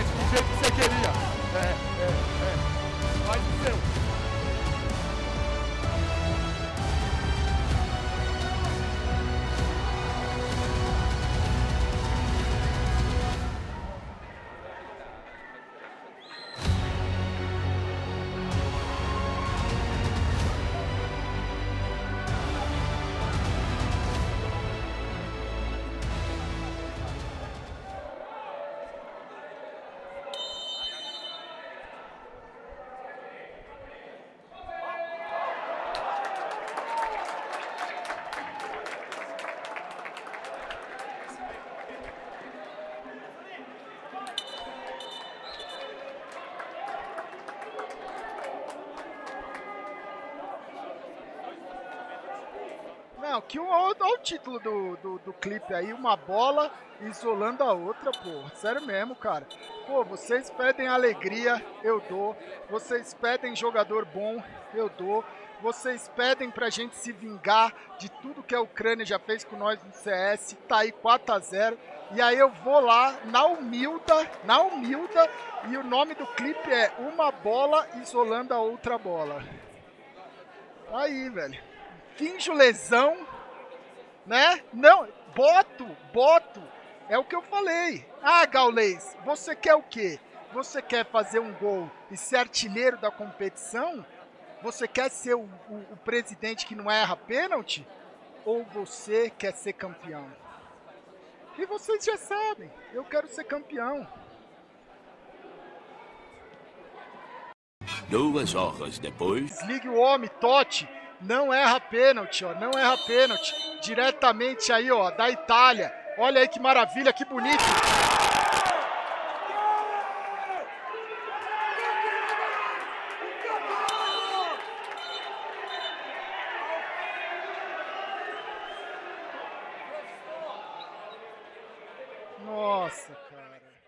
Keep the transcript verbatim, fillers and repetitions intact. exatamente, do jeito que você queria. É, é, é. Faz o seu. Não, que um, olha o título do, do, do clipe aí, uma bola isolando a outra, pô. Sério mesmo, cara. Pô, vocês pedem alegria, eu dou. Vocês pedem jogador bom, eu dou. Vocês pedem pra gente se vingar de tudo que a Ucrânia já fez com nós no C S. Tá aí quatro a zero. E aí eu vou lá, na humilda, na humilda. E o nome do clipe é Uma Bola Isolando a Outra Bola. Aí, velho. Finjo lesão, né? Não, boto, boto. É o que eu falei. Ah, Gaules, você quer o quê? Você quer fazer um gol e ser artilheiro da competição? Você quer ser o, o, o presidente que não erra pênalti? Ou você quer ser campeão? E vocês já sabem, eu quero ser campeão. Duas horas depois... Desligue o homem, Totti. Não erra pênalti, ó, não erra pênalti. Diretamente aí, ó, da Itália. Olha aí que maravilha, que bonito. Nossa, cara.